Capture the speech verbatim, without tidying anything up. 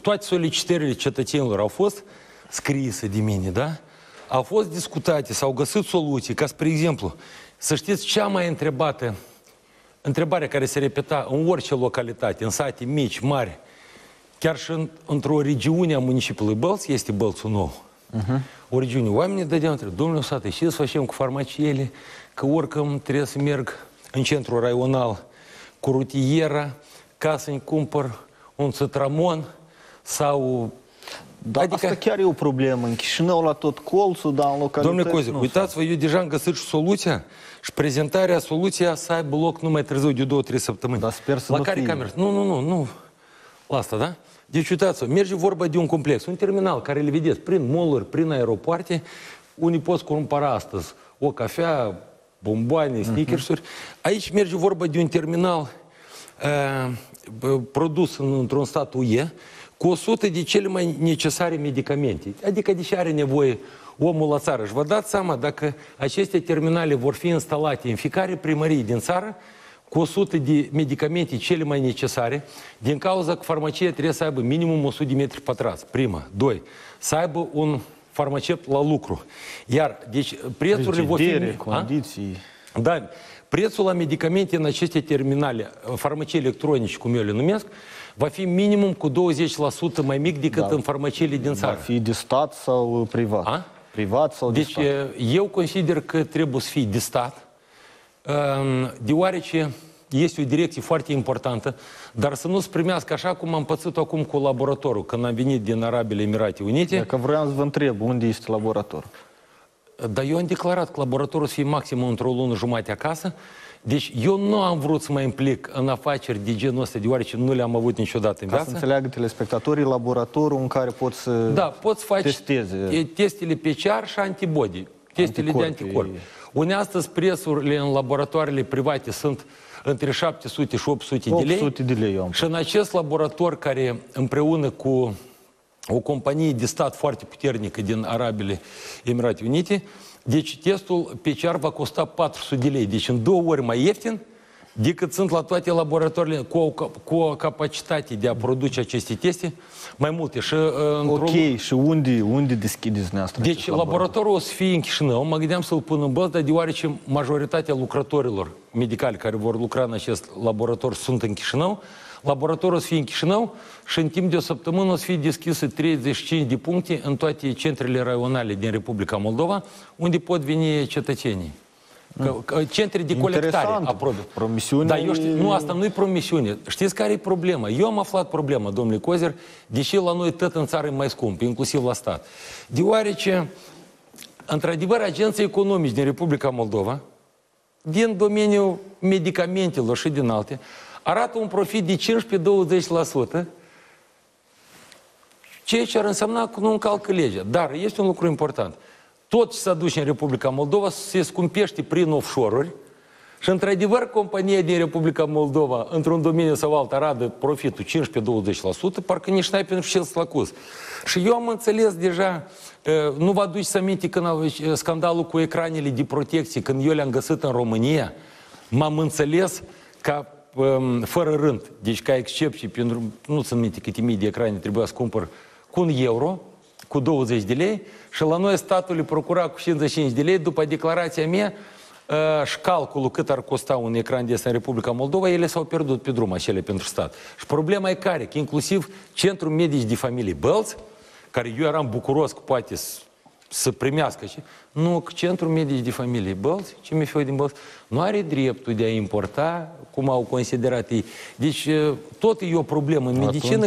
Toate solicitările cetățenilor au fost scrise de mine, da? Au fost discutate, s-au găsit soluții, ca spre exemplu, să știți cea mai întrebată, întrebarea care se repeta în orice localitate, în sate mici, mari, chiar și într-o regiune a municipiului Bălți, este Bălțul Nou, uh-huh. o regiune, oamenii dădeau întrebări, domnule Sate, știți să facem cu farmaciile, că oricum trebuie să merg în centrul raional cu rutiera ca să-mi cumpăr un citramon sau... Da, adică... asta chiar e o problemă. În Chișinău, la tot colțul, dar în localități... Domnule Коза, uitați-vă, eu deja am găsit și soluția și prezentarea soluției să aibă loc numai târziu de două-trei săptămâni. Dar sper să la care cameră? Nu, nu, nu, nu. La asta, da? Deci, uitați-vă, merge vorba de un complex, un terminal, care le vedeți prin mall-uri, prin aeropoarte, unii poți cumpăra astăzi o cafea, bomboane, sneakers-uri. Uh-huh. Aici merge vorba de un terminal uh, produs într-un stat U E, cu o sută de cele mai necesare medicamente. Adică de ce are nevoie omul la țară. Și vă dați seama, dacă aceste terminale vor fi instalate în fiecare primărie din țară, cu o sută de medicamente cele mai necesare, din cauza că farmacia trebuie să aibă minimum o sută de metri pătrați, prima. Doi, să aibă un farmacevt la lucru. Iar, deci, prețurile vor fi... condiții... A? Da, prețul la medicamente în aceste terminale, farmacii electronici, cum eu le numesc, va fi minimum cu douăzeci la sută mai mic decât da, în farmaciile din țară. Va fi de stat sau privat? A? Privat sau deci, de stat? Deci eu consider că trebuie să fie de stat, deoarece este o direcție foarte importantă, dar să nu se primească așa cum am pățit acum cu laboratorul, când am venit din Arabile Emirate Unite. Dacă vreau să vă întreb, unde este laboratorul? Dar eu am declarat că laboratorul să fie maxim într-o lună jumate acasă. Deci eu nu am vrut să mă implic în afaceri de genul ăsta, deoarece nu le-am avut niciodată în viață. Ca să înțeleagă telespectatorii, laboratorul în care poți să testeze. Da, poți face testele P C R și antibody, testele de anticorpi. Unde astăzi prețurile în laboratoarele private sunt între șapte sute și opt sute de lei. opt sute de lei. Și în acest laborator care împreună cu o companie de stat foarte puternică din Arabile Emirate Unite, deci testul P C R va costa patru sute de lei, deci în două ori mai ieftin decât sunt la toate laboratoarele cu o, cu o capacitate de a produce aceste teste mai multe. Și, uh, ok, și unde, unde deschideți noastră? Deci laborator? Laboratorul o să fie în Chișinău, mă gândeam să-l pun în Bălți, dar deoarece majoritatea lucrătorilor medicali care vor lucra în acest laborator sunt în Chișinău, laboratorul o să fie în Chișinău și în timp de o săptămână o să fie deschisă treizeci și cinci de puncte în toate centrele raionale din Republica Moldova, unde pot veni cetățenii. Că, centri de colectare a probelor. Promisiune... Dar eu știu, nu, asta nu e promisiune. Știți care e problema? Eu am aflat problema, domnule Коза, deși la noi tot în țară e mai scump, inclusiv la stat. Deoarece, într-adevăr, agenții economici din Republica Moldova, din domeniul medicamentelor și din alte, arată un profit de cincisprezece douăzeci la sută, ceea ce ar însemna că nu încalcă legea. Dar este un lucru important. Tot ce se aduce în Republica Moldova se scumpește prin offshore-uri și, într-adevăr, compania din Republica Moldova, într-un domeniu sau alt, arată profitul cincisprezece douăzeci la sută, parcă nici n-ai pentru ce să-l acuzi. Și eu am înțeles deja, nu vă aduceți aminte când scandalul cu ecranele de protecție, când eu le-am găsit în România, m-am înțeles ca fără rând, deci ca excepție, pentru nu țin minte câte mii de ecrane trebuia să cumpăr cu un euro, cu douăzeci de lei, și la noi statul le procura cu cincizeci și cinci de lei, după declarația mea și calculul cât ar costa un ecran de ăsta în Republica Moldova, ele s-au pierdut pe drum, acele pentru stat. Și problema e care? Că inclusiv Centrul Medici de Familie Bălți, care eu eram bucuros că poate să primească, nu, că Centrul Medici de Familie Bălți, ce mi-e din Bălți, nu are dreptul de a importa, cum au considerat ei. Deci tot e o problemă în medicină